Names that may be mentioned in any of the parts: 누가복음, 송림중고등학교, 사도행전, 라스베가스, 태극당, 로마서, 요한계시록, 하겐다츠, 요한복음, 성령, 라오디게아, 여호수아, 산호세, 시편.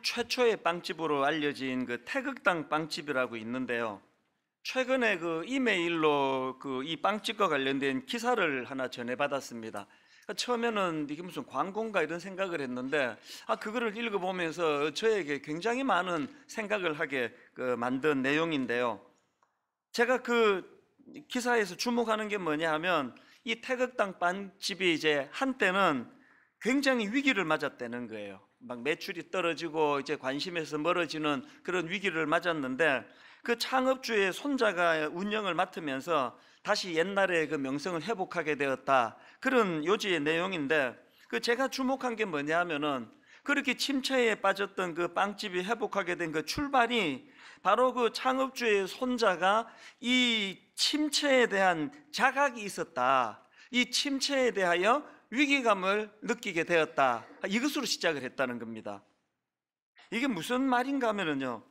서울 최초의 빵집으로 알려진 그 태극당 빵집이라고 있는데요. 최근에 그 이메일로 그 이 빵집과 관련된 기사를 하나 전해받았습니다. 처음에는 이게 무슨 광고인가 이런 생각을 했는데 그거를 읽어보면서 저에게 굉장히 많은 생각을 하게 만든 내용인데요. 제가 그 기사에서 주목하는 게 뭐냐 하면 이 태극당 빵집이 이제 한때는 굉장히 위기를 맞았다는 거예요. 막 매출이 떨어지고 이제 관심에서 멀어지는 그런 위기를 맞았는데 그 창업주의 손자가 운영을 맡으면서 다시 옛날의 그 명성을 회복하게 되었다, 그런 요지의 내용인데 그 제가 주목한 게 뭐냐 하면은 그렇게 침체에 빠졌던 그 빵집이 회복하게 된 그 출발이 바로 그 창업주의 손자가 이 침체에 대한 자각이 있었다, 이 침체에 대하여 위기감을 느끼게 되었다, 이것으로 시작을 했다는 겁니다. 이게 무슨 말인가 하면은요,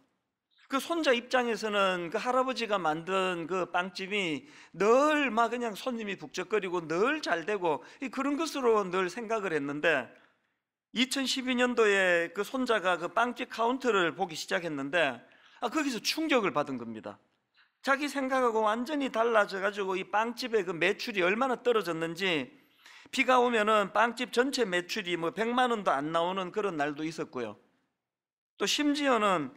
그 손자 입장에서는 그 할아버지가 만든 그 빵집이 늘 막 그냥 손님이 북적거리고 늘 잘되고 그런 것으로 늘 생각을 했는데 2012년도에 그 손자가 그 빵집 카운트를 보기 시작했는데 거기서 충격을 받은 겁니다. 자기 생각하고 완전히 달라져가지고 이 빵집의 그 매출이 얼마나 떨어졌는지, 비가 오면은 빵집 전체 매출이 뭐 100만 원도 안 나오는 그런 날도 있었고요. 또 심지어는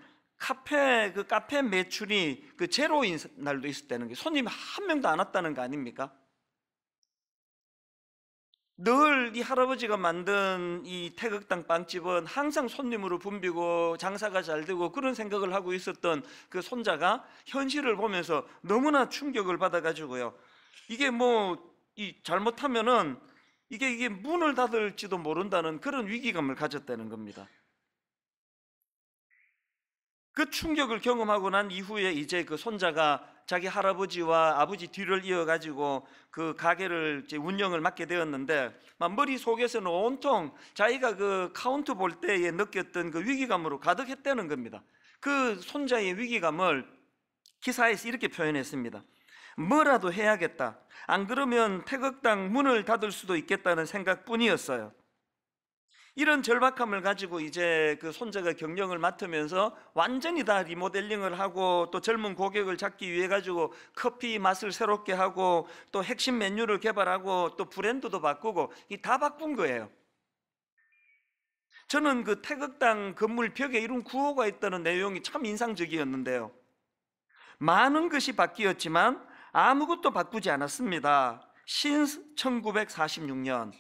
카페 매출이 그 제로인 날도 있었다는 게, 손님이 한 명도 안 왔다는 거 아닙니까? 늘 이 할아버지가 만든 이 태극당 빵집은 항상 손님으로 붐비고 장사가 잘 되고 그런 생각을 하고 있었던 그 손자가 현실을 보면서 너무나 충격을 받아가지고요. 이게 뭐 이 잘못하면은 이게 문을 닫을지도 모른다는 그런 위기감을 가졌다는 겁니다. 그 충격을 경험하고 난 이후에 이제 그 손자가 자기 할아버지와 아버지 뒤를 이어가지고 그 가게를 이제 운영을 맡게 되었는데 머릿속에서는 온통 자기가 그 카운트 볼 때에 느꼈던 그 위기감으로 가득했다는 겁니다. 그 손자의 위기감을 기사에서 이렇게 표현했습니다. 뭐라도 해야겠다, 안 그러면 태극당 문을 닫을 수도 있겠다는 생각뿐이었어요. 이런 절박함을 가지고 이제 그 손자가 경영을 맡으면서 완전히 다 리모델링을 하고 또 젊은 고객을 잡기 위해 가지고 커피 맛을 새롭게 하고 또 핵심 메뉴를 개발하고 또 브랜드도 바꾸고 다 바꾼 거예요. 저는 그 태극당 건물 벽에 이런 구호가 있다는 내용이 참 인상적이었는데요. 많은 것이 바뀌었지만 아무것도 바꾸지 않았습니다. 신스 1946년.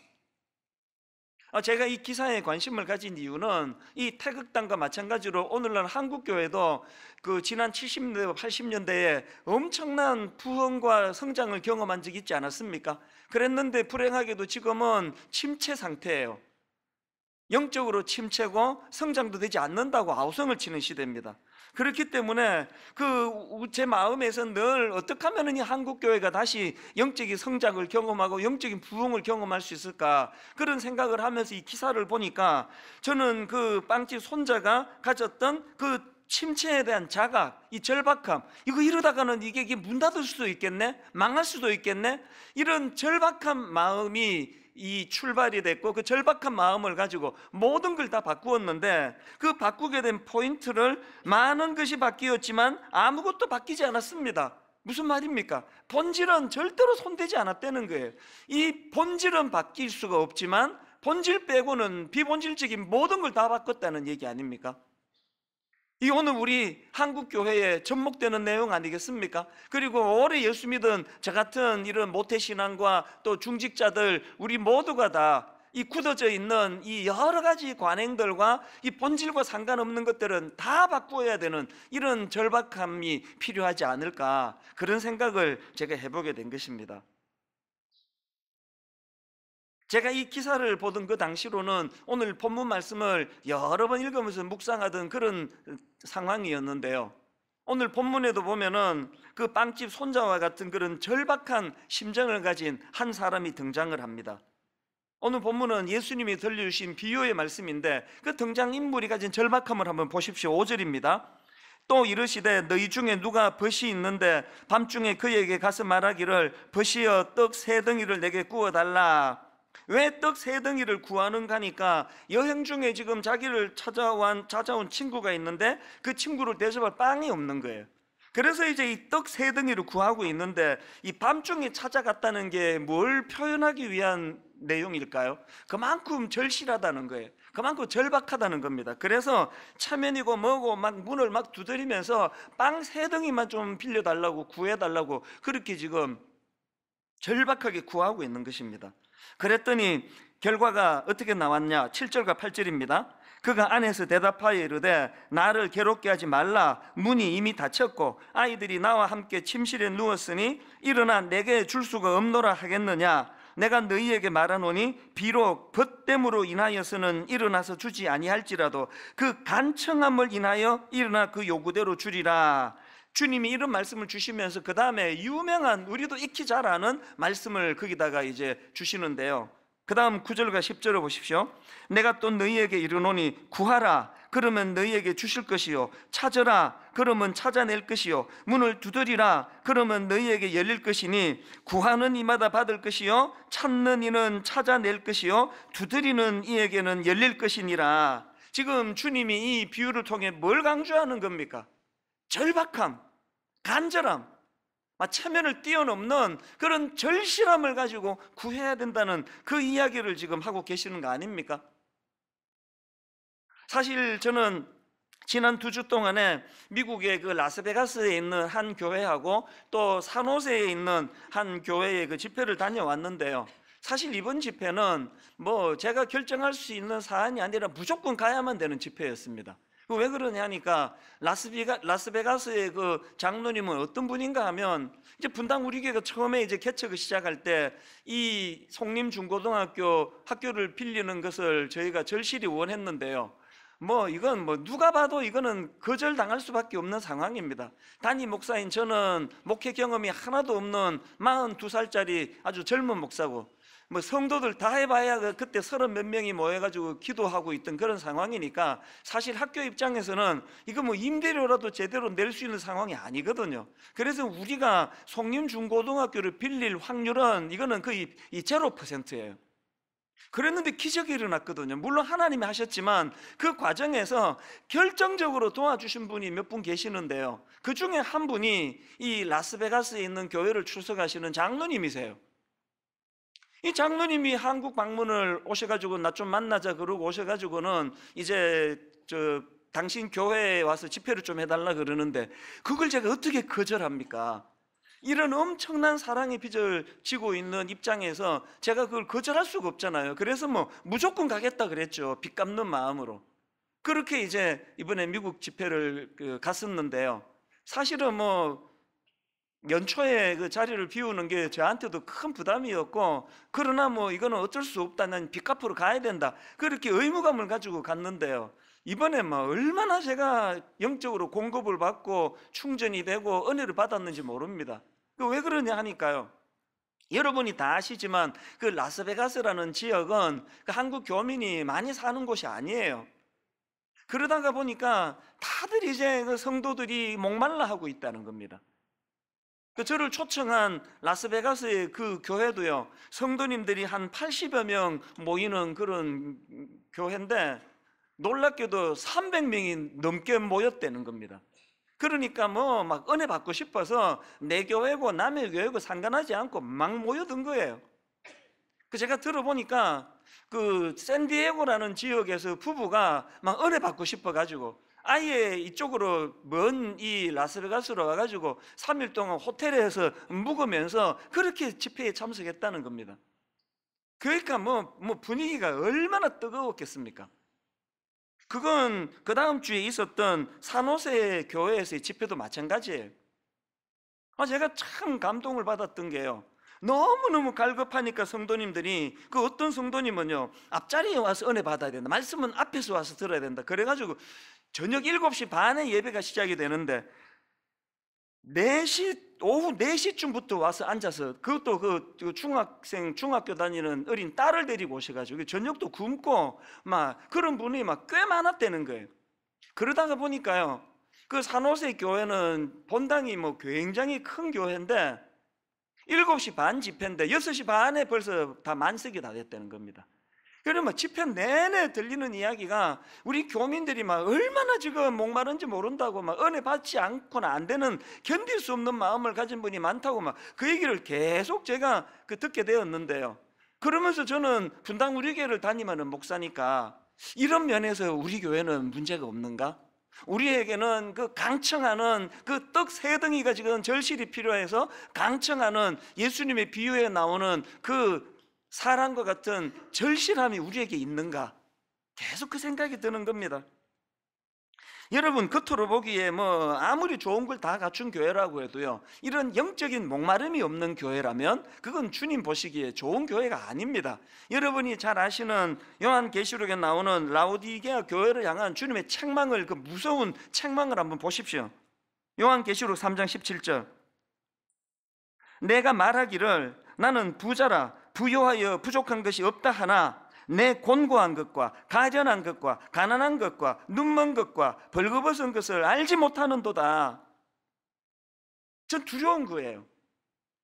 제가 이 기사에 관심을 가진 이유는 이 태극당과 마찬가지로 오늘날 한국교회도 그 지난 70년대, 80년대에 엄청난 부흥과 성장을 경험한 적이 있지 않았습니까? 그랬는데 불행하게도 지금은 침체 상태예요. 영적으로 침체고 성장도 되지 않는다고 아우성을 치는 시대입니다. 그렇기 때문에 제 마음에서 늘 어떻게 하면 이 한국교회가 다시 영적인 성장을 경험하고 영적인 부흥을 경험할 수 있을까, 그런 생각을 하면서 이 기사를 보니까 저는 그 빵집 손자가 가졌던 그 침체에 대한 자각, 이 절박함, 이러다가는 이게 문 닫을 수도 있겠네, 망할 수도 있겠네, 이런 절박한 마음이 이 출발이 됐고 그 절박한 마음을 가지고 모든 걸 다 바꾸었는데 그 바꾸게 된 포인트를 많은 것이 바뀌었지만 아무것도 바뀌지 않았습니다. 무슨 말입니까? 본질은 절대로 손대지 않았다는 거예요. 이 본질은 바뀔 수가 없지만 본질 빼고는 비본질적인 모든 걸 다 바꿨다는 얘기 아닙니까? 이 오늘 우리 한국교회에 접목되는 내용 아니겠습니까? 그리고 오래 예수 믿은 저 같은 이런 모태신앙과 또 중직자들, 우리 모두가 다 이 굳어져 있는 이 여러 가지 관행들과 이 본질과 상관없는 것들은 다 바꾸어야 되는 이런 절박함이 필요하지 않을까, 그런 생각을 제가 해보게 된 것입니다. 제가 이 기사를 보던 그 당시로는 오늘 본문 말씀을 여러 번 읽으면서 묵상하던 그런 상황이었는데요. 오늘 본문에도 보면은 그 빵집 손자와 같은 그런 절박한 심정을 가진 한 사람이 등장을 합니다. 오늘 본문은 예수님이 들려주신 비유의 말씀인데 그 등장인물이 가진 절박함을 한번 보십시오. 5절입니다. 또 이르시되 너희 중에 누가 벗이 있는데 밤중에 그에게 가서 말하기를 벗이여 떡 세 덩이를 내게 구워달라. 왜 떡 세 덩이를 구하는가니까 여행 중에 지금 자기를 찾아온 친구가 있는데 그 친구를 대접할 빵이 없는 거예요. 그래서 이제 이 떡 세 덩이를 구하고 있는데 이 밤중에 찾아갔다는 게 뭘 표현하기 위한 내용일까요? 그만큼 절실하다는 거예요. 그만큼 절박하다는 겁니다. 그래서 차면이고 뭐고 막 문을 막 두드리면서 빵 세 덩이만 좀 빌려달라고 구해달라고 그렇게 지금 절박하게 구하고 있는 것입니다. 그랬더니 결과가 어떻게 나왔냐? 7절과 8절입니다. 그가 안에서 대답하여 이르되 나를 괴롭게 하지 말라. 문이 이미 닫혔고 아이들이 나와 함께 침실에 누웠으니 일어나 내게 줄 수가 없노라 하겠느냐. 내가 너희에게 말하노니 비록 벗됨으로 인하여서는 일어나서 주지 아니할지라도 그 간청함을 인하여 일어나 그 요구대로 주리라. 주님이 이런 말씀을 주시면서 그 다음에 유명한 우리도 익히 잘 아는 말씀을 거기다가 이제 주시는데요, 그 다음 9절과 10절을 보십시오. 내가 또 너희에게 이르노니 구하라 그러면 너희에게 주실 것이요, 찾으라 그러면 찾아낼 것이요, 문을 두드리라 그러면 너희에게 열릴 것이니 구하는 이마다 받을 것이요, 찾는 이는 찾아낼 것이요, 두드리는 이에게는 열릴 것이니라. 지금 주님이 이 비유를 통해 뭘 강조하는 겁니까? 절박함, 간절함, 체면을 뛰어넘는 그런 절실함을 가지고 구해야 된다는 그 이야기를 지금 하고 계시는 거 아닙니까? 사실 저는 지난 2주 동안에 미국의 그 라스베가스에 있는 한 교회하고 또 산호세에 있는 한 교회의 그 집회를 다녀왔는데요, 사실 이번 집회는 뭐 제가 결정할 수 있는 사안이 아니라 무조건 가야만 되는 집회였습니다. 왜 그러냐 하니까 라스베가스의 그 장로님은 어떤 분인가 하면, 이제 분당 우리 교회가 처음에 이제 개척을 시작할 때 이 송림중고등학교 학교를 빌리는 것을 저희가 절실히 원했는데요, 뭐 이건 뭐 누가 봐도 이거는 거절당할 수밖에 없는 상황입니다. 단임 목사인 저는 목회 경험이 하나도 없는 42살짜리 아주 젊은 목사고, 뭐 성도들 다 해봐야 그때 30몇 명이 모여가지고 기도하고 있던 그런 상황이니까 사실 학교 입장에서는 이거 뭐 임대료라도 제대로 낼 수 있는 상황이 아니거든요. 그래서 우리가 송림중고등학교를 빌릴 확률은 이거는 거의 0%예요. 그랬는데 기적이 일어났거든요. 물론 하나님이 하셨지만 그 과정에서 결정적으로 도와주신 분이 몇 분 계시는데요, 그 중에 한 분이 이 라스베가스에 있는 교회를 출석하시는 장로님이세요. 이 장로님이 한국 방문을 오셔가지고 나 좀 만나자 그러고 오셔가지고는 이제 저 당신 교회에 와서 집회를 좀 해달라 그러는데 그걸 제가 어떻게 거절합니까? 이런 엄청난 사랑의 빚을 지고 있는 입장에서 제가 그걸 거절할 수가 없잖아요. 그래서 뭐 무조건 가겠다 그랬죠. 빚 갚는 마음으로. 그렇게 이제 이번에 미국 집회를 갔었는데요, 사실은 뭐 연초에 그 자리를 비우는 게 저한테도 큰 부담이었고, 그러나 뭐 이거는 어쩔 수 없다, 난 빚 갚으러 가야 된다, 그렇게 의무감을 가지고 갔는데요, 이번에 뭐 얼마나 제가 영적으로 공급을 받고 충전이 되고 은혜를 받았는지 모릅니다. 왜 그러냐 하니까요, 여러분이 다 아시지만 그 라스베가스라는 지역은 그 한국 교민이 많이 사는 곳이 아니에요. 그러다가 보니까 다들 이제 그 성도들이 목말라 하고 있다는 겁니다. 그 저를 초청한 라스베가스의 그 교회도요, 성도님들이 한 80여 명 모이는 그런 교회인데 놀랍게도 300명이 넘게 모였다는 겁니다. 그러니까 뭐 막 은혜 받고 싶어서 내 교회고 남의 교회고 상관하지 않고 막 모여든 거예요. 그 제가 들어보니까 그 샌디에고라는 지역에서 부부가 막 은혜 받고 싶어가지고 아예 이쪽으로 먼 이 라스베가스로 와가지고 3일 동안 호텔에서 묵으면서 그렇게 집회에 참석했다는 겁니다. 그러니까 뭐 분위기가 얼마나 뜨거웠겠습니까? 그건 그 다음 주에 있었던 산호세 교회에서의 집회도 마찬가지예요. 제가 참 감동을 받았던 게요, 너무너무 갈급하니까 성도님들이, 그 어떤 성도님은요 앞자리에 와서 은혜 받아야 된다, 말씀은 앞에서 와서 들어야 된다, 그래가지고 저녁 7시 반에 예배가 시작이 되는데 4시, 오후 4시쯤부터 와서 앉아서, 그것도 그 중학교 다니는 어린 딸을 데리고 오셔가지고 저녁도 굶고 막 그런 분이 막 꽤 많았다는 거예요. 그러다가 보니까요, 그 산호세 교회는 본당이 뭐 굉장히 큰 교회인데 7시 반 집회인데 6시 반에 벌써 다 만석이 다 됐다는 겁니다. 그러면 집회 내내 들리는 이야기가 우리 교민들이 막 얼마나 지금 목마른지 모른다고 막 은혜 받지 않고는 안 되는, 견딜 수 없는 마음을 가진 분이 많다고 막 그 얘기를 계속 제가 듣게 되었는데요. 그러면서 저는 분당 우리 교회를 다니는 목사니까 이런 면에서 우리 교회는 문제가 없는가? 우리에게는 그 강청하는 그 떡 세 덩이가 지금 절실히 필요해서 강청하는 예수님의 비유에 나오는 그 사랑과 같은 절실함이 우리에게 있는가? 계속 그 생각이 드는 겁니다. 여러분, 겉으로 보기에 뭐 아무리 좋은 걸 다 갖춘 교회라고 해도요, 이런 영적인 목마름이 없는 교회라면 그건 주님 보시기에 좋은 교회가 아닙니다. 여러분이 잘 아시는 요한계시록에 나오는 라오디게아 교회를 향한 주님의 책망을, 그 무서운 책망을 한번 보십시오. 요한계시록 3장 17절. 내가 말하기를 나는 부자라 부요하여 부족한 것이 없다 하나 내 곤고한 것과 가련한 것과 가난한 것과 눈먼 것과 벌거벗은 것을 알지 못하는도다. 전 두려운 거예요.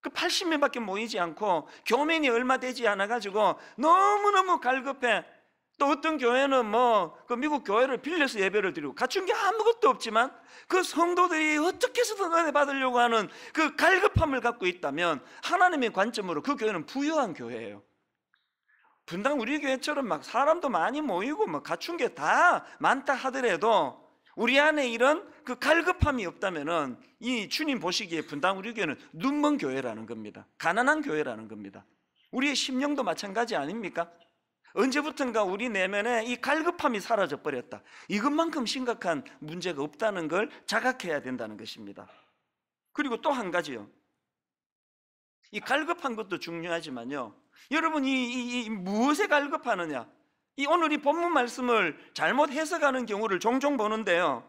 그 80명밖에 모이지 않고 교민이 얼마 되지 않아가지고 너무너무 갈급해. 또 어떤 교회는 뭐 그 미국 교회를 빌려서 예배를 드리고 갖춘 게 아무것도 없지만 그 성도들이 어떻게 해서든 은혜 받으려고 하는 그 갈급함을 갖고 있다면, 하나님의 관점으로 그 교회는 부유한 교회예요. 분당 우리 교회처럼 막 사람도 많이 모이고 막 갖춘 게 다 많다 하더라도 우리 안에 이런 그 갈급함이 없다면은 이 주님 보시기에 분당 우리 교회는 눈먼 교회라는 겁니다. 가난한 교회라는 겁니다. 우리의 심령도 마찬가지 아닙니까? 언제부턴가 우리 내면에 이 갈급함이 사라져 버렸다. 이것만큼 심각한 문제가 없다는 걸 자각해야 된다는 것입니다. 그리고 또 한 가지요. 이 갈급한 것도 중요하지만요, 여러분 이 무엇에 갈급하느냐, 이 오늘 이 본문 말씀을 잘못 해석하는 경우를 종종 보는데요,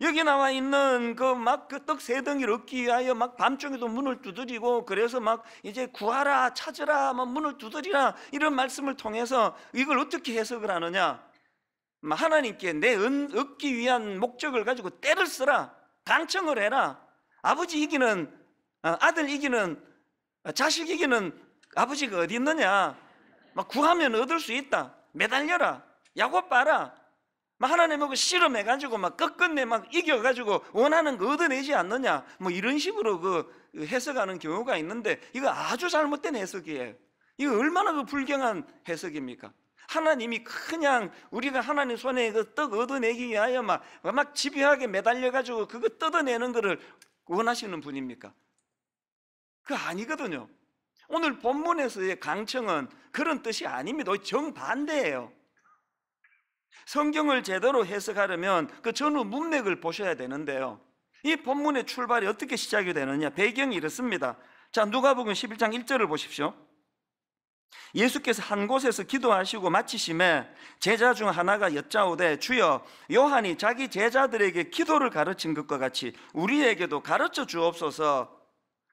여기 나와 있는 그 막 그 떡 세 덩이를 얻기 위하여 막 밤중에도 문을 두드리고, 그래서 막 이제 구하라 찾으라 막 문을 두드리라, 이런 말씀을 통해서 이걸 어떻게 해석을 하느냐, 하나님께 내 얻기 위한 목적을 가지고 때를 쓰라, 강청을 해라, 아버지 이기는 아들 이기는 자식 이기는 아버지가 어디 있느냐, 막 구하면 얻을 수 있다, 매달려라, 야곱 봐라, 막 하나님하고 씨름해가지고 막 끝끝내 막 이겨가지고 원하는 거 얻어내지 않느냐, 뭐 이런 식으로 그 해석하는 경우가 있는데, 이거 아주 잘못된 해석이에요. 이거 얼마나 그 불경한 해석입니까? 하나님이 그냥 우리가 하나님 손에 그 떡 얻어내기 위하여 막 집요하게 매달려가지고 그거 뜯어내는 거를 원하시는 분입니까? 그거 아니거든요. 오늘 본문에서의 강청은 그런 뜻이 아닙니다. 정반대예요. 성경을 제대로 해석하려면 그 전후 문맥을 보셔야 되는데요, 이 본문의 출발이 어떻게 시작이 되느냐, 배경이 이렇습니다. 자, 누가복음 11장 1절을 보십시오. 예수께서 한 곳에서 기도하시고 마치심에 제자 중 하나가 여짜오되, 주여, 요한이 자기 제자들에게 기도를 가르친 것과 같이 우리에게도 가르쳐 주옵소서.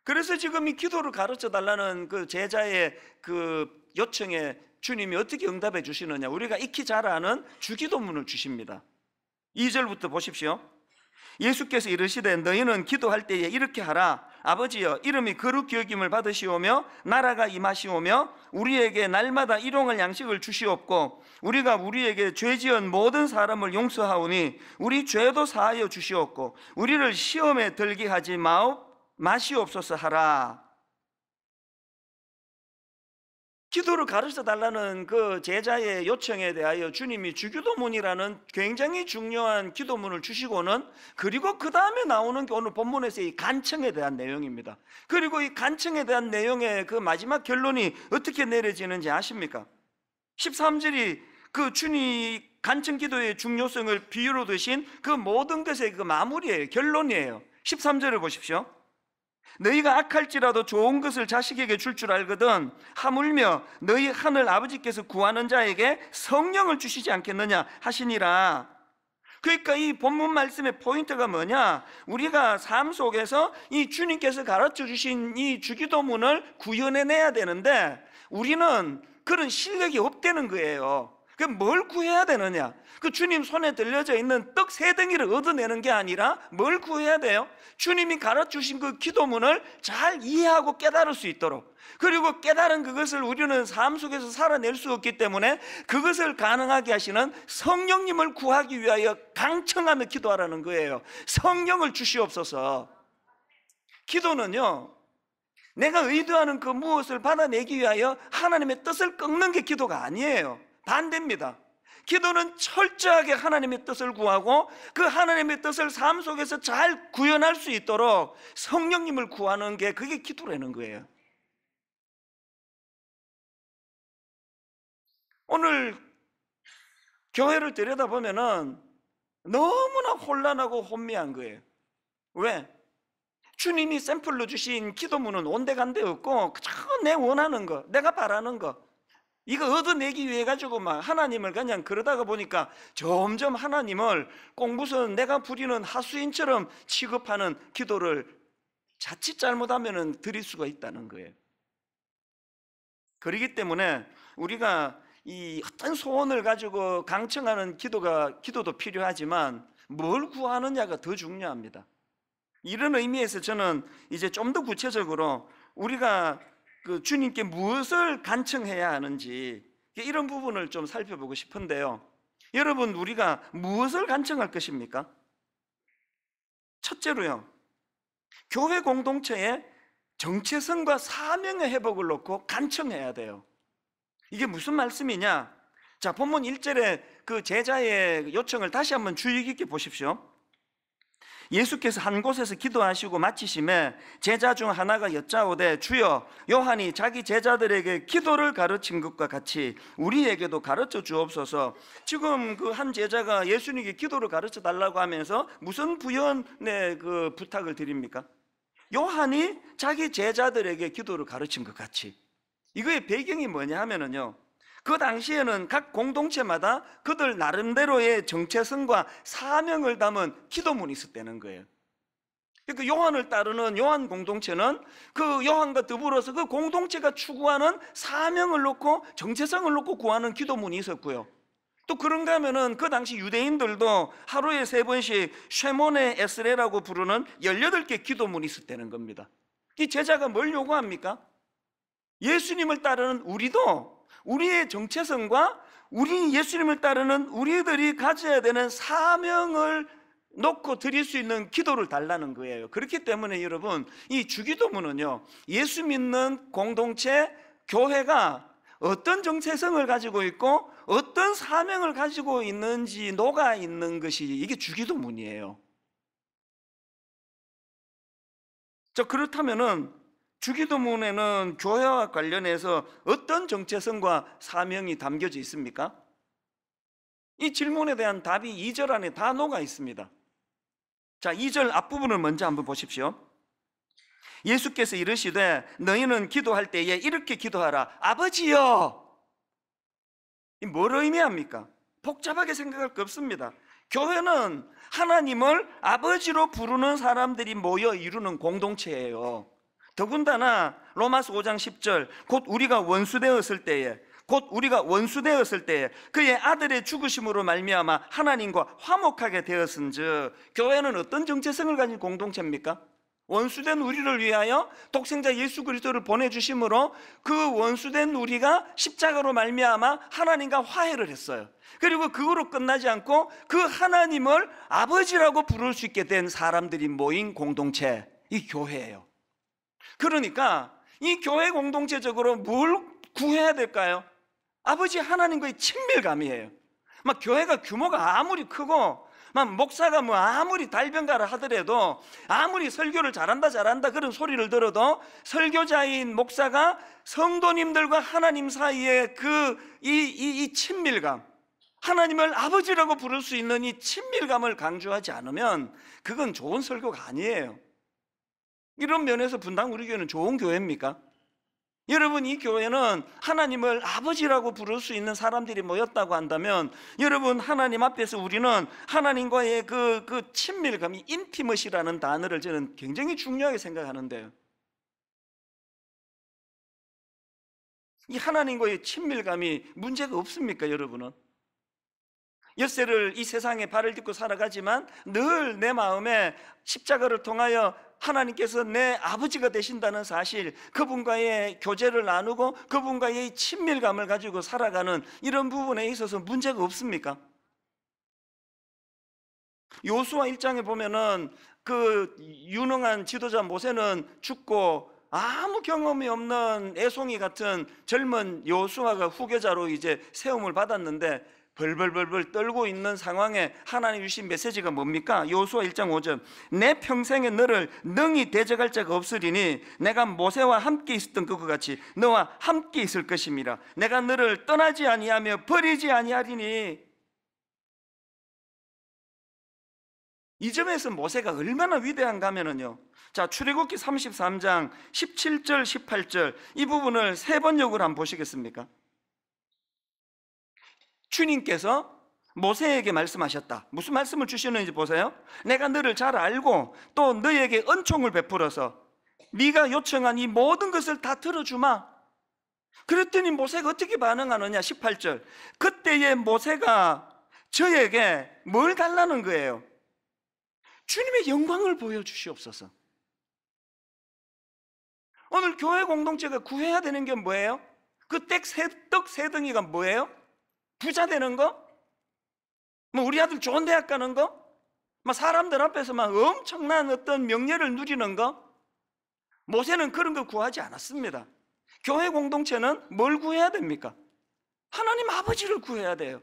그래서 지금 이 기도를 가르쳐 달라는 그 제자의 그 요청에 주님이 어떻게 응답해 주시느냐, 우리가 익히 잘 아는 주기도문을 주십니다. 2절부터 보십시오. 예수께서 이르시되, 너희는 기도할 때에 이렇게 하라. 아버지여, 이름이 거룩히 여김을 받으시오며 나라가 임하시오며 우리에게 날마다 일용할 양식을 주시옵고 우리가 우리에게 죄지은 모든 사람을 용서하오니 우리 죄도 사하여 주시옵고 우리를 시험에 들게 하지 마시옵소서 하라. 기도를 가르쳐 달라는 그 제자의 요청에 대하여 주님이 주기도문이라는 굉장히 중요한 기도문을 주시고는, 그리고 그 다음에 나오는 게 오늘 본문에서의 이 간청에 대한 내용입니다. 그리고 이 간청에 대한 내용의 그 마지막 결론이 어떻게 내려지는지 아십니까? 13절이 그 주님 간청 기도의 중요성을 비유로 드신 그 모든 것의 그 마무리예요. 결론이에요. 13절을 보십시오. 너희가 악할지라도 좋은 것을 자식에게 줄 알거든 하물며 너희 하늘 아버지께서 구하는 자에게 성령을 주시지 않겠느냐 하시니라. 그러니까 이 본문 말씀의 포인트가 뭐냐, 우리가 삶 속에서 이 주님께서 가르쳐 주신 이 주기도문을 구현해내야 되는데 우리는 그런 실력이 없다는 거예요. 그럼 뭘 구해야 되느냐? 그 주님 손에 들려져 있는 떡 세 덩이를 얻어내는 게 아니라 뭘 구해야 돼요? 주님이 가르쳐주신 그 기도문을 잘 이해하고 깨달을 수 있도록, 그리고 깨달은 그것을 우리는 삶 속에서 살아낼 수 없기 때문에 그것을 가능하게 하시는 성령님을 구하기 위하여 강청하며 기도하라는 거예요. 성령을 주시옵소서. 기도는요, 내가 의도하는 그 무엇을 받아내기 위하여 하나님의 뜻을 꺾는 게 기도가 아니에요. 반대입니다. 기도는 철저하게 하나님의 뜻을 구하고 그 하나님의 뜻을 삶 속에서 잘 구현할 수 있도록 성령님을 구하는 게, 그게 기도라는 거예요. 오늘 교회를 들여다보면은 너무나 혼란하고 혼미한 거예요. 왜? 주님이 샘플로 주신 기도문은 온데간데 없고 내 원하는 거, 내가 바라는 거, 이거 얻어내기 위해 가지고 막 하나님을 그냥, 그러다가 보니까 점점 하나님을 꼭 무슨 내가 부리는 하수인처럼 취급하는 기도를 자칫 잘못하면 드릴 수가 있다는 거예요. 그렇기 때문에 우리가 이 어떤 소원을 가지고 강청하는 기도도 필요하지만 뭘 구하느냐가 더 중요합니다. 이런 의미에서 저는 이제 좀 더 구체적으로 우리가 그 주님께 무엇을 간청해야 하는지, 이런 부분을 좀 살펴보고 싶은데요. 여러분, 우리가 무엇을 간청할 것입니까? 첫째로요, 교회 공동체의 정체성과 사명의 회복을 놓고 간청해야 돼요. 이게 무슨 말씀이냐? 자, 본문 1절에 그 제자의 요청을 다시 한번 주의 깊게 보십시오. 예수께서 한 곳에서 기도하시고 마치심에 제자 중 하나가 여짜오되, 주여, 요한이 자기 제자들에게 기도를 가르친 것과 같이 우리에게도 가르쳐 주옵소서. 지금 그 한 제자가 예수님께 기도를 가르쳐 달라고 하면서 무슨 부연의 그 부탁을 드립니까? 요한이 자기 제자들에게 기도를 가르친 것 같이. 이거의 배경이 뭐냐 하면은요, 그 당시에는 각 공동체마다 그들 나름대로의 정체성과 사명을 담은 기도문이 있었다는 거예요. 그 요한을 따르는 요한 공동체는 그 요한과 더불어서 그 공동체가 추구하는 사명을 놓고 정체성을 놓고 구하는 기도문이 있었고요. 또 그런가 하면은 그 당시 유대인들도 하루에 3번씩 쉐모네 에스레라고 부르는 18개 기도문이 있었다는 겁니다. 이 제자가 뭘 요구합니까? 예수님을 따르는 우리도 우리의 정체성과 우리 예수님을 따르는 우리들이 가져야 되는 사명을 놓고 드릴 수 있는 기도를 달라는 거예요. 그렇기 때문에 여러분, 이 주기도문은요, 예수 믿는 공동체, 교회가 어떤 정체성을 가지고 있고 어떤 사명을 가지고 있는지 녹아 있는 것이, 이게 주기도문이에요. 그렇다면은 주기도문에는 교회와 관련해서 어떤 정체성과 사명이 담겨져 있습니까? 이 질문에 대한 답이 2절 안에 다 녹아 있습니다. 자, 2절 앞부분을 먼저 한번 보십시오. 예수께서 이르시되, 너희는 기도할 때에 이렇게 기도하라. 아버지여. 이 뭘 의미합니까? 복잡하게 생각할 거 없습니다. 교회는 하나님을 아버지로 부르는 사람들이 모여 이루는 공동체예요. 더군다나 로마서 5장 10절, 곧 우리가 원수되었을 때에 그의 아들의 죽으심으로 말미암아 하나님과 화목하게 되었은즉. 교회는 어떤 정체성을 가진 공동체입니까? 원수된 우리를 위하여 독생자 예수 그리스도를 보내주심으로 그 원수된 우리가 십자가로 말미암아 하나님과 화해를 했어요. 그리고 그거로 끝나지 않고 그 하나님을 아버지라고 부를 수 있게 된 사람들이 모인 공동체, 이 교회예요. 그러니까 이 교회 공동체적으로 뭘 구해야 될까요? 아버지 하나님과의 친밀감이에요. 막 교회가 규모가 아무리 크고 막 목사가 뭐 아무리 달변가를 하더라도, 아무리 설교를 잘한다 그런 소리를 들어도 설교자인 목사가 성도님들과 하나님 사이의 그 이 친밀감, 하나님을 아버지라고 부를 수 있는 이 친밀감을 강조하지 않으면 그건 좋은 설교가 아니에요. 이런 면에서 분당 우리 교회는 좋은 교회입니까? 여러분, 이 교회는 하나님을 아버지라고 부를 수 있는 사람들이 모였다고 한다면, 여러분, 하나님 앞에서 우리는 하나님과의 그 친밀감, 이 인티머시라는 단어를 저는 굉장히 중요하게 생각하는데요, 이 하나님과의 친밀감이 문제가 없습니까? 여러분은 엿새를 이 세상에 발을 딛고 살아가지만 늘 내 마음에 십자가를 통하여 하나님께서 내 아버지가 되신다는 사실, 그분과의 교제를 나누고 그분과의 친밀감을 가지고 살아가는 이런 부분에 있어서 문제가 없습니까? 요수아 1장에 보면은 그 유능한 지도자 모세는 죽고 아무 경험이 없는 애송이 같은 젊은 여호수아가 후계자로 이제 세움을 받았는데 벌벌벌벌 떨고 있는 상황에 하나님이 주신 메시지가 뭡니까? 여호수아 1장 5절, 내 평생에 너를 능히 대적할 자가 없으리니 내가 모세와 함께 있었던 것과 같이 너와 함께 있을 것입니다. 내가 너를 떠나지 아니하며 버리지 아니하리니. 이 점에서 모세가 얼마나 위대한가 하면요, 자, 출애굽기 33장 17절 18절 이 부분을 세 번역을 한번 보시겠습니까? 주님께서 모세에게 말씀하셨다. 무슨 말씀을 주시는지 보세요. 내가 너를 잘 알고 또 너에게 은총을 베풀어서 네가 요청한 이 모든 것을 다 들어주마. 그랬더니 모세가 어떻게 반응하느냐, 18절. 그때의 모세가 저에게 뭘 달라는 거예요? 주님의 영광을 보여주시옵소서. 오늘 교회 공동체가 구해야 되는 게 뭐예요? 그 떡 세덩이가 뭐예요? 부자 되는 거? 뭐 우리 아들 좋은 대학 가는 거? 막 사람들 앞에서 막 엄청난 어떤 명예를 누리는 거? 모세는 그런 거 구하지 않았습니다. 교회 공동체는 뭘 구해야 됩니까? 하나님 아버지를 구해야 돼요.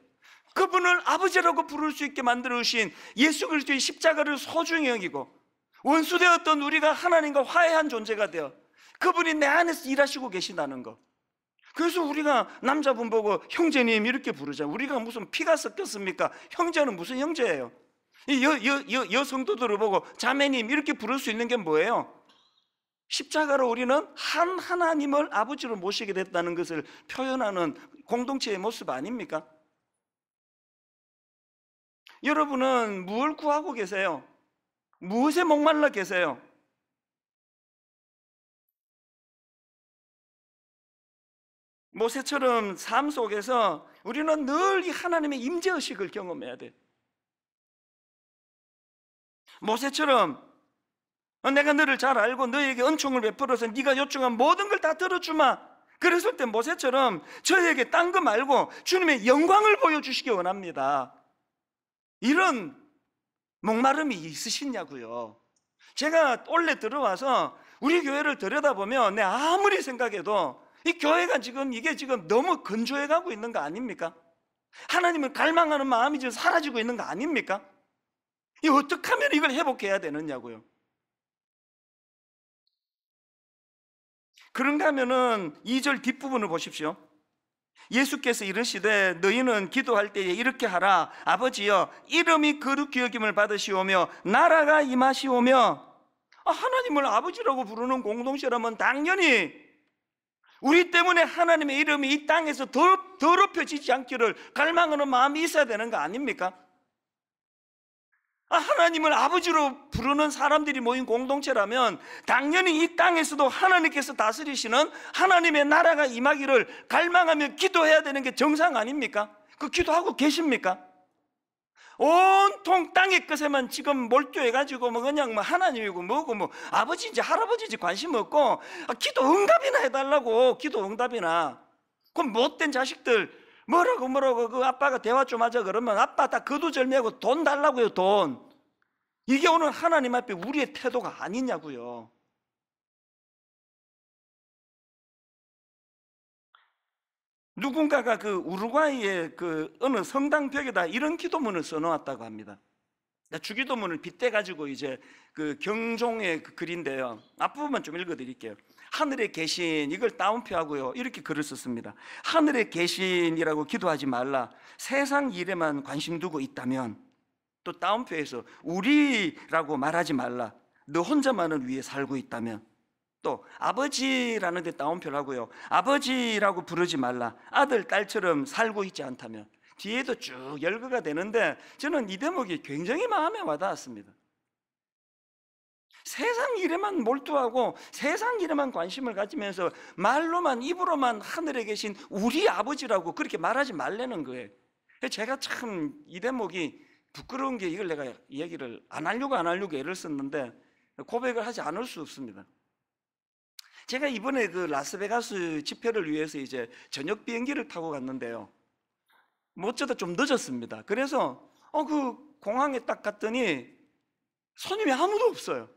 그분을 아버지라고 부를 수 있게 만들어주신 예수 그리스도의 십자가를 소중히 여기고 원수되었던 우리가 하나님과 화해한 존재가 되어 그분이 내 안에서 일하시고 계신다는 것. 그래서 우리가 남자분 보고 형제님 이렇게 부르자. 우리가 무슨 피가 섞였습니까? 형제는 무슨 형제예요? 여성도들을 보고 자매님 이렇게 부를 수 있는 게 뭐예요? 십자가로 우리는 한 하나님을 아버지로 모시게 됐다는 것을 표현하는 공동체의 모습 아닙니까? 여러분은 무엇을 구하고 계세요? 무엇에 목말라 계세요? 모세처럼 삶 속에서 우리는 늘 이 하나님의 임재의식을 경험해야 돼. 모세처럼 내가 너를 잘 알고 너에게 은총을 베풀어서 네가 요청한 모든 걸 다 들어주마. 그랬을 때 모세처럼 저에게 딴 거 말고 주님의 영광을 보여주시기 원합니다. 이런 목마름이 있으시냐고요. 제가 원래 들어와서 우리 교회를 들여다보면 내 아무리 생각해도 이 교회가 지금 이게 지금 너무 건조해가고 있는 거 아닙니까? 하나님을 갈망하는 마음이 지금 사라지고 있는 거 아닙니까? 이 어떻게 하면 이걸 회복해야 되느냐고요. 그런가 하면은 2절 뒷부분을 보십시오. 예수께서 이르시되 너희는 기도할 때에 이렇게 하라. 아버지여 이름이 거룩히 여김을 받으시오며 나라가 임하시오며. 하나님을 아버지라고 부르는 공동체라면 당연히 우리 때문에 하나님의 이름이 이 땅에서 더럽혀지지 않기를 갈망하는 마음이 있어야 되는 거 아닙니까? 하나님을 아버지로 부르는 사람들이 모인 공동체라면 당연히 이 땅에서도 하나님께서 다스리시는 하나님의 나라가 임하기를 갈망하며 기도해야 되는 게 정상 아닙니까? 그 기도하고 계십니까? 온통 땅의 것에만 지금 몰두해가지고 뭐 그냥 뭐 하나님이고 뭐고 뭐 아버지인지 할아버지인지 관심 없고 기도 응답이나 해달라고. 기도 응답이나. 그럼 못된 자식들 뭐라고 그 아빠가 대화 좀 하자 그러면 아빠 다 거두절미하고 돈 달라고요, 돈. 이게 오늘 하나님 앞에 우리의 태도가 아니냐고요. 누군가가 그 우루과이의 그 어느 성당 벽에다 이런 기도문을 써놓았다고 합니다. 주기도문을 빗대가지고 이제 그 경종의 그 글인데요, 앞부분만 좀 읽어드릴게요. 하늘에 계신, 이걸 따옴표하고요, 이렇게 글을 썼습니다. 하늘에 계신이라고 기도하지 말라. 세상 일에만 관심 두고 있다면. 또 따옴표에서 우리라고 말하지 말라. 너 혼자만을 위해 살고 있다면. 또 아버지라는 데 따옴표를 하고요, 아버지라고 부르지 말라. 아들, 딸처럼 살고 있지 않다면. 뒤에도 쭉 열거가 되는데 저는 이 대목이 굉장히 마음에 와닿았습니다. 세상 일에만 몰두하고 세상 일에만 관심을 가지면서 말로만 입으로만 하늘에 계신 우리 아버지라고 그렇게 말하지 말라는 거예요. 제가 참 이 대목이 부끄러운 게 이걸 내가 얘기를 안 하려고 애를 썼는데 고백을 하지 않을 수 없습니다. 제가 이번에 그 라스베가스 집회를 위해서 이제 저녁 비행기를 타고 갔는데요, 어쩌다 좀 늦었습니다. 그래서 그 공항에 딱 갔더니 손님이 아무도 없어요.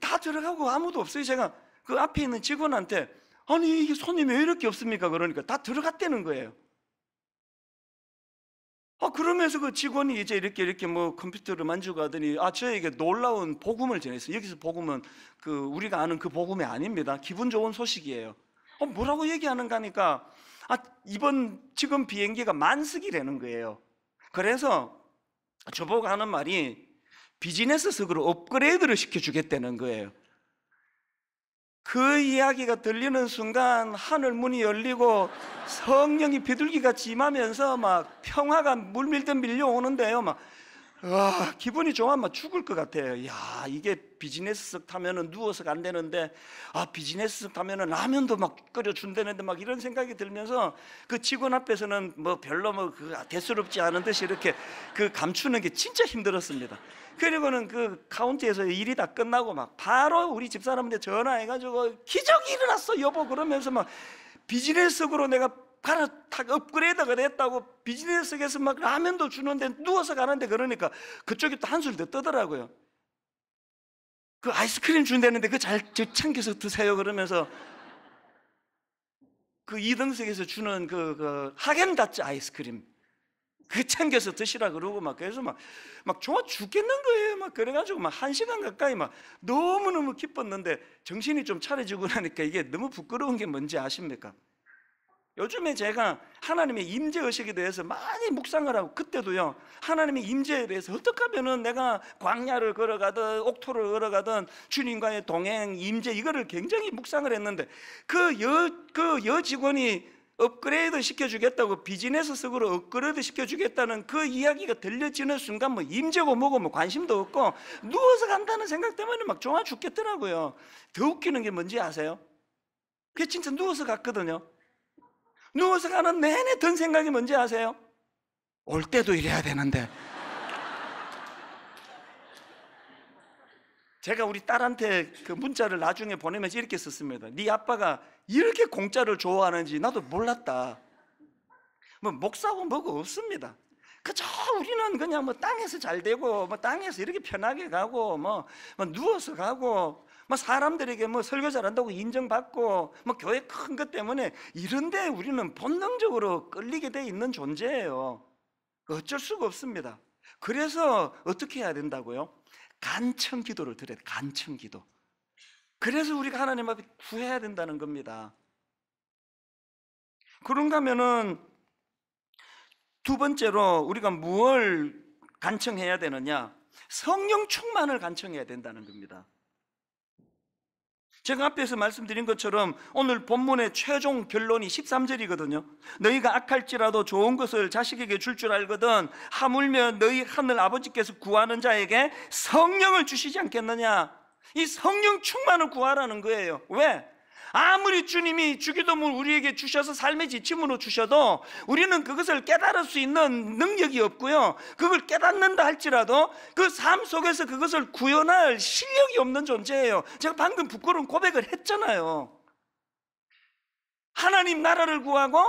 다 들어가고 아무도 없어요. 제가 그 앞에 있는 직원한테 아니 이게 손님이 왜 이렇게 없습니까? 그러니까 다 들어갔다는 거예요. 그러면서 그 직원이 이제 이렇게 뭐 컴퓨터를 만지고 하더니 저에게 놀라운 복음을 전했어요. 여기서 복음은 그 우리가 아는 그 복음이 아닙니다. 기분 좋은 소식이에요. 뭐라고 얘기하는가 하니까 지금 비행기가 만석이라는 거예요. 그래서 저보고 하는 말이 비즈니스석으로 업그레이드를 시켜주겠다는 거예요. 그 이야기가 들리는 순간 하늘 문이 열리고 성령이 비둘기같이 임하면서 막 평화가 물밀듯 밀려오는데요, 기분이 좋아 죽을 것 같아요. 이게 비즈니스석 타면은 누워서 안 되는데 비즈니스석 타면은 라면도 막 끓여준다는데 막 이런 생각이 들면서 그 직원 앞에서는 별로 대수롭지 않은 듯이 이렇게 그 감추는 게 진짜 힘들었습니다. 그리고는 그 카운트에서 일이 다 끝나고 막 바로 우리 집사람한테 전화해가지고 기적이 일어났어 여보 그러면서 막 비즈니스석으로 내가 업그레이드가 됐다고 비즈니스에서 막 라면도 주는데 누워서 가는데 그러니까 그쪽이 또 한술 더 뜨더라고요. 그 아이스크림 준다는데 그거 잘 챙겨서 드세요 그러면서 그 2등석에서 주는 그 하겐다츠 아이스크림 그 챙겨서 드시라 그러고 막 그래서 막 좋아 죽겠는 거예요. 막 그래가지고 막 1시간 가까이 막 너무너무 기뻤는데 정신이 좀 차려지고 나니까 이게 너무 부끄러운 게 뭔지 아십니까? 요즘에 제가 하나님의 임재의식에 대해서 많이 묵상을 하고 그때도요 하나님의 임재에 대해서 어떻게 하면 내가 광야를 걸어가든 옥토를 걸어가든 주님과의 동행, 임재 이거를 굉장히 묵상을 했는데 그 여직원이 업그레이드 시켜주겠다고 비즈니스석으로 업그레이드 시켜주겠다는 그 이야기가 들려지는 순간 임재고 뭐고 관심도 없고 누워서 간다는 생각 때문에 막 좋아 죽겠더라고요. 더 웃기는 게 뭔지 아세요? 그게 진짜 누워서 갔거든요. 누워서 가는 내내 든 생각이 뭔지 아세요? 올 때도 이래야 되는데. 제가 우리 딸한테 그 문자를 나중에 보내면서 이렇게 썼습니다. 네 아빠가 이렇게 공짜를 좋아하는지 나도 몰랐다. 목사고 뭐고 없습니다. 그저 우리는 그냥 땅에서 잘 되고 땅에서 이렇게 편하게 가고 누워서 가고 사람들에게 설교 잘한다고 인정받고 교회 큰 것 때문에 이런데 우리는 본능적으로 끌리게 돼 있는 존재예요. 어쩔 수가 없습니다. 그래서 어떻게 해야 된다고요? 간청 기도를 드려야 돼요. 간청 기도. 그래서 우리가 하나님 앞에 구해야 된다는 겁니다. 그런가 하면은 두 번째로 우리가 무엇을 간청해야 되느냐? 성령 충만을 간청해야 된다는 겁니다. 제가 앞에서 말씀드린 것처럼 오늘 본문의 최종 결론이 13절이거든요. 너희가 악할지라도 좋은 것을 자식에게 줄 알거든 하물며 너희 하늘 아버지께서 구하는 자에게 성령을 주시지 않겠느냐. 이 성령 충만을 구하라는 거예요. 왜? 아무리 주님이 주기도문 우리에게 주셔서 삶의 지침으로 주셔도 우리는 그것을 깨달을 수 있는 능력이 없고요, 그걸 깨닫는다 할지라도 그 삶 속에서 그것을 구현할 실력이 없는 존재예요. 제가 방금 부끄러운 고백을 했잖아요. 하나님 나라를 구하고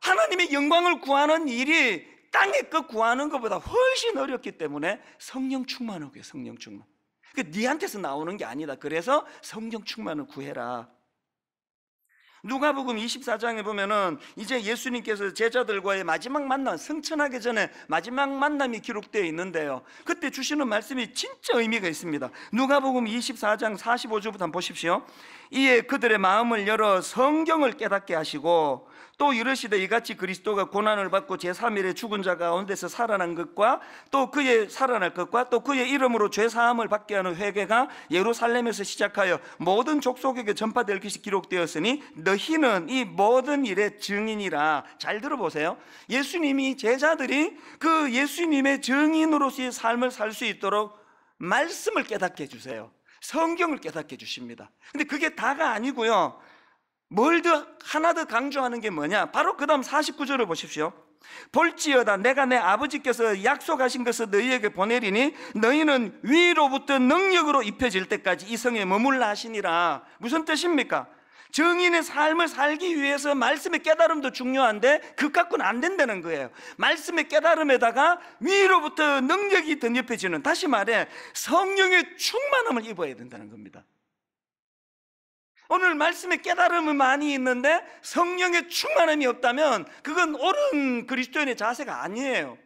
하나님의 영광을 구하는 일이 땅의 것 구하는 것보다 훨씬 어렵기 때문에 성령 충만하고요, 성령 충만. 그러니까 니한테서 나오는 게 아니다. 그래서 성령 충만을 구해라. 누가복음 24장에 보면은 이제 예수님께서 제자들과의 마지막 만남, 승천하기 전에 마지막 만남이 기록되어 있는데요, 그때 주시는 말씀이 진짜 의미가 있습니다. 누가복음 24장 45절부터 한번 보십시오. 이에 그들의 마음을 열어 성경을 깨닫게 하시고 또 이르시되 이같이 그리스도가 고난을 받고 제3일에 죽은 자 가운데서 살아난 것과 또 그의 살아날 것과 또 그의 이름으로 죄사함을 받게 하는 회개가 예루살렘에서 시작하여 모든 족속에게 전파될 것이 기록되었으니 너희는 이 모든 일의 증인이라. 잘 들어보세요. 예수님이 제자들이 그 예수님의 증인으로서의 삶을 살 수 있도록 말씀을 깨닫게 해주세요. 성경을 깨닫게 해주십니다. 근데 그게 다가 아니고요, 하나 더 강조하는 게 뭐냐? 바로 그 다음 49절을 보십시오. 볼지어다 내가 내 아버지께서 약속하신 것을 너희에게 보내리니 너희는 위로부터 능력으로 입혀질 때까지 이 성에 머물라 하시니라. 무슨 뜻입니까? 증인의 삶을 살기 위해서 말씀의 깨달음도 중요한데 그 갖고는 안 된다는 거예요. 말씀의 깨달음에다가 위로부터 능력이 덧입혀지는, 다시 말해 성령의 충만함을 입어야 된다는 겁니다. 오늘 말씀의 깨달음은 많이 있는데 성령의 충만함이 없다면 그건 옳은 그리스도인의 자세가 아니에요.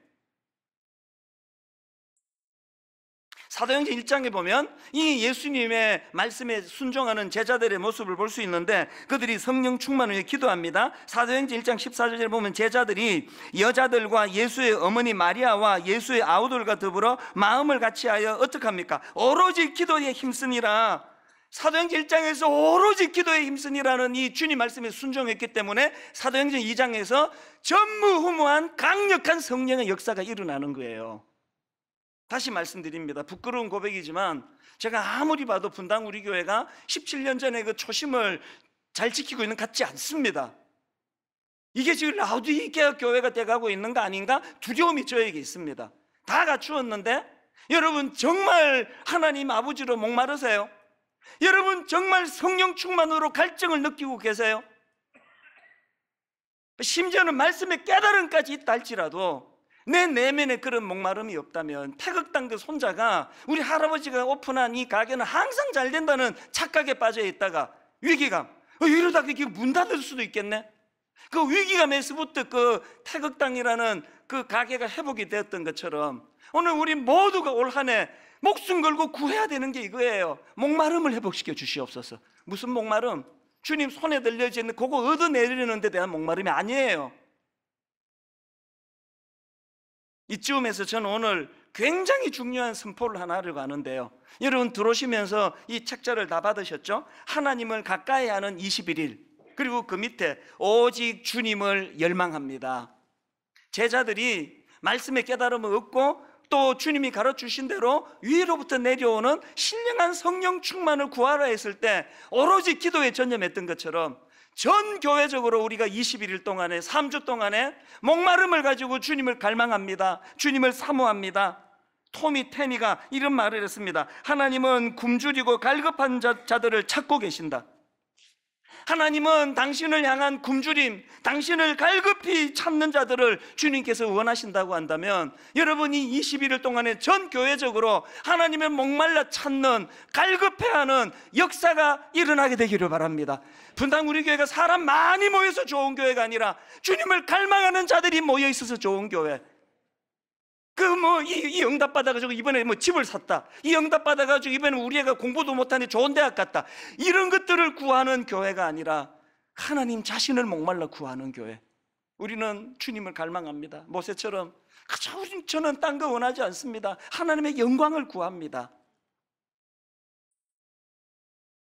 사도행전 1장에 보면 이 예수님의 말씀에 순종하는 제자들의 모습을 볼 수 있는데 그들이 성령 충만을 위해 기도합니다. 사도행전 1장 14절에 보면 제자들이 여자들과 예수의 어머니 마리아와 예수의 아우들과 더불어 마음을 같이하여 어떻게 합니까? 오로지 기도에 힘쓰니라. 사도행전 1장에서 오로지 기도에 힘쓰니라는 이 주님 말씀에 순종했기 때문에 사도행전 2장에서 전무후무한 강력한 성령의 역사가 일어나는 거예요. 다시 말씀드립니다. 부끄러운 고백이지만 제가 아무리 봐도 분당 우리 교회가 17년 전에 그 초심을 잘 지키고 있는 것 같지 않습니다. 이게 지금 라오디게아 교회가 돼가고 있는 거 아닌가 두려움이 저에게 있습니다. 다 갖추었는데 여러분 정말 하나님 아버지로 목마르세요? 여러분 정말 성령 충만으로 갈증을 느끼고 계세요? 심지어는 말씀의 깨달음까지 있다 할지라도 내 내면에 그런 목마름이 없다면 태극당 그 손자가 우리 할아버지가 오픈한 이 가게는 항상 잘 된다는 착각에 빠져 있다가 위기감, 이러다가 이게 문 닫을 수도 있겠네. 그 위기감에서부터 그 태극당이라는 그 가게가 회복이 되었던 것처럼 오늘 우리 모두가 올 한 해 목숨 걸고 구해야 되는 게 이거예요. 목마름을 회복시켜 주시옵소서. 무슨 목마름? 주님 손에 들려져 있는 그거 얻어내리는 데 대한 목마름이 아니에요. 이쯤에서 저는 오늘 굉장히 중요한 선포를 하나 하려고 하는데요. 여러분 들어오시면서 이 책자를 다 받으셨죠? 하나님을 가까이 하는 21일, 그리고 그 밑에 오직 주님을 열망합니다. 제자들이 말씀의 깨달음을 얻고 또 주님이 가르쳐주신 대로 위로부터 내려오는 신령한 성령 충만을 구하라 했을 때 오로지 기도에 전념했던 것처럼 전 교회적으로 우리가 21일 동안에 3주 동안에 목마름을 가지고 주님을 갈망합니다. 주님을 사모합니다. 토미 테니가 이런 말을 했습니다. 하나님은 굶주리고 갈급한 자들을 찾고 계신다. 하나님은 당신을 향한 굶주림, 당신을 갈급히 찾는 자들을 주님께서 원하신다고 한다면 여러분이 21일 동안에 전 교회적으로 하나님의 목말라 찾는, 갈급해하는 역사가 일어나게 되기를 바랍니다. 분당 우리 교회가 사람 많이 모여서 좋은 교회가 아니라 주님을 갈망하는 자들이 모여 있어서 좋은 교회. 이 응답 받아가지고 이번에 집을 샀다, 이 응답 받아가지고 이번에 우리 애가 공부도 못하니 좋은 대학 갔다, 이런 것들을 구하는 교회가 아니라 하나님 자신을 목말라 구하는 교회. 우리는 주님을 갈망합니다. 모세처럼 저는 딴 거 원하지 않습니다. 하나님의 영광을 구합니다.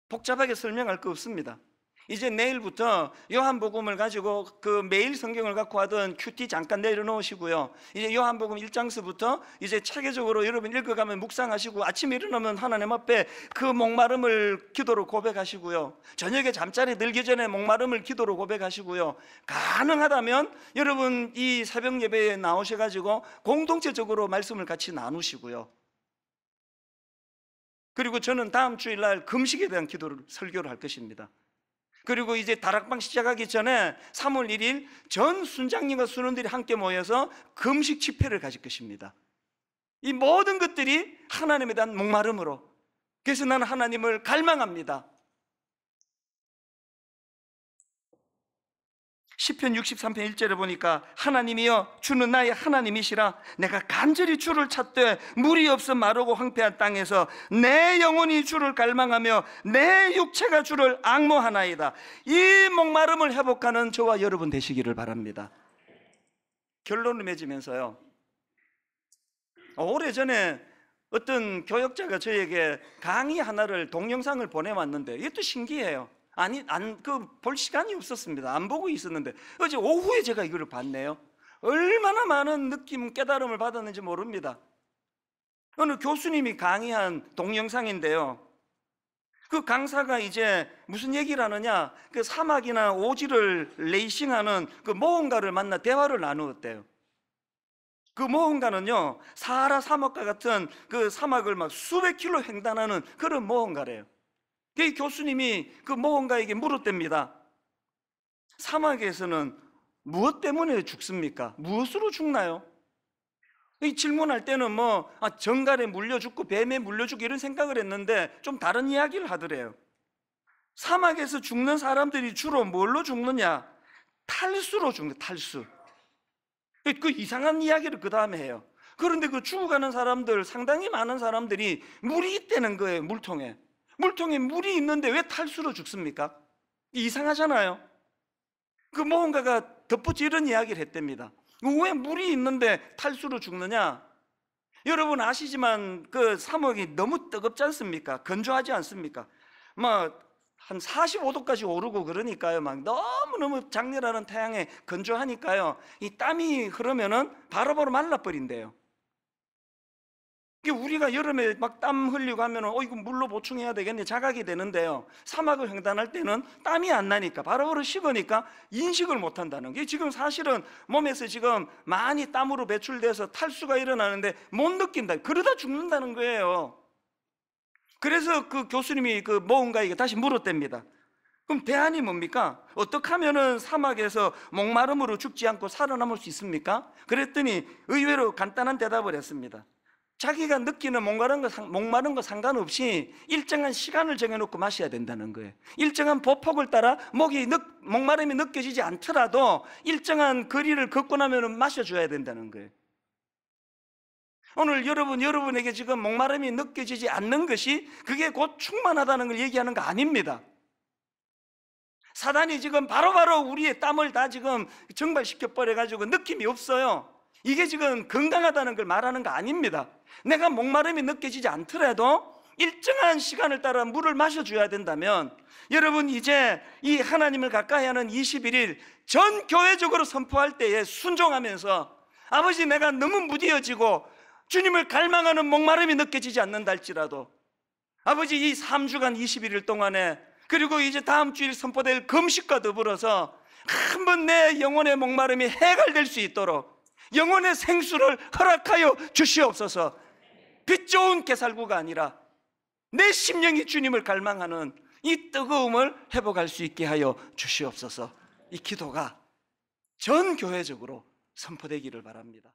복잡하게 설명할 거 없습니다. 이제 내일부터 요한복음을 가지고 그 매일 성경을 갖고 하던 큐티 잠깐 내려놓으시고요. 이제 요한복음 1장서부터 이제 체계적으로 여러분 읽어가면 묵상하시고 아침에 일어나면 하나님 앞에 그 목마름을 기도로 고백하시고요. 저녁에 잠자리 들기 전에 목마름을 기도로 고백하시고요. 가능하다면 여러분 이 새벽 예배에 나오셔가지고 공동체적으로 말씀을 같이 나누시고요. 그리고 저는 다음 주일날 금식에 대한 기도를 설교를 할 것입니다. 그리고 이제 다락방 시작하기 전에 3월 1일 전 순장님과 수련들이 함께 모여서 금식 집회를 가질 것입니다. 이 모든 것들이 하나님에 대한 목마름으로, 그래서 나는 하나님을 갈망합니다. 시편 63편 1절에 보니까 하나님이여 주는 나의 하나님이시라. 내가 간절히 주를 찾되 물이 없어 마르고 황폐한 땅에서 내 영혼이 주를 갈망하며 내 육체가 주를 앙모하나이다. 이 목마름을 회복하는 저와 여러분 되시기를 바랍니다. 결론을 맺으면서요, 오래전에 어떤 교역자가 저에게 강의 하나를 동영상을 보내왔는데 이것도 신기해요. 아니, 볼 시간이 없었습니다. 안 보고 있었는데 어제 오후에 제가 이걸 봤네요. 얼마나 많은 느낌, 깨달음을 받았는지 모릅니다. 어느 교수님이 강의한 동영상인데요, 그 강사가 이제 무슨 얘기를 하느냐, 그 사막이나 오지를 레이싱하는 그 모험가를 만나 대화를 나누었대요. 그 모험가는요, 사하라 사막과 같은 그 사막을 막 수백 킬로 횡단하는 그런 모험가래요. 그 교수님이 그 모험가에게 물었답니다. 사막에서는 무엇 때문에 죽습니까? 무엇으로 죽나요? 이 질문할 때는 뭐 정갈에 물려 죽고 뱀에 물려 죽고 이런 생각을 했는데 좀 다른 이야기를 하더래요. 사막에서 죽는 사람들이 주로 뭘로 죽느냐? 탈수로 죽는다, 탈수. 그 이상한 이야기를 그 다음에 해요. 그런데 그 죽어가는 사람들, 상당히 많은 사람들이 물이 있다는 거예요. 물통에, 물통에 물이 있는데 왜 탈수로 죽습니까? 이상하잖아요. 그 모험가가 덧붙여 이런 이야기를 했답니다. 왜 물이 있는데 탈수로 죽느냐? 여러분 아시지만 그 사막이 너무 뜨겁지 않습니까? 건조하지 않습니까? 막 한 45도까지 오르고 그러니까요, 막 너무너무 장렬하는 태양에 건조하니까요, 이 땀이 흐르면은 바로바로 말라버린대요. 우리가 여름에 막 땀 흘리고 하면은 이거 물로 보충해야 되겠네, 자각이 되는데요, 사막을 횡단할 때는 땀이 안 나니까 바로바로 식으니까 인식을 못 한다는 게, 지금 사실은 몸에서 지금 많이 땀으로 배출돼서 탈수가 일어나는데 못 느낀다, 그러다 죽는다는 거예요. 그래서 그 교수님이 그 모험가에게 다시 물었답니다. 그럼 대안이 뭡니까? 어떻게 하면은 사막에서 목마름으로 죽지 않고 살아남을 수 있습니까? 그랬더니 의외로 간단한 대답을 했습니다. 자기가 느끼는 목마른 거 상관없이 일정한 시간을 정해놓고 마셔야 된다는 거예요. 일정한 보폭을 따라 목마름이 느껴지지 않더라도 일정한 거리를 걷고 나면 마셔줘야 된다는 거예요. 오늘 여러분에게 지금 목마름이 느껴지지 않는 것이 그게 곧 충만하다는 걸 얘기하는 거 아닙니다. 사단이 지금 바로바로 우리의 땀을 다 지금 증발시켜버려가지고 느낌이 없어요. 이게 지금 건강하다는 걸 말하는 거 아닙니다. 내가 목마름이 느껴지지 않더라도 일정한 시간을 따라 물을 마셔줘야 된다면, 여러분 이제 이 하나님을 가까이 하는 21일 전 교회적으로 선포할 때에 순종하면서, 아버지 내가 너무 무뎌지고 주님을 갈망하는 목마름이 느껴지지 않는다 할지라도, 아버지 이 3주간 21일 동안에, 그리고 이제 다음 주일 선포될 금식과 더불어서 한번 내 영혼의 목마름이 해결될 수 있도록 영혼의 생수를 허락하여 주시옵소서. 빛 좋은 개살구가 아니라 내 심령이 주님을 갈망하는 이 뜨거움을 회복할 수 있게 하여 주시옵소서. 이 기도가 전 교회적으로 선포되기를 바랍니다.